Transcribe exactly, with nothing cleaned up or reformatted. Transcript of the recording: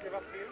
Sebastián.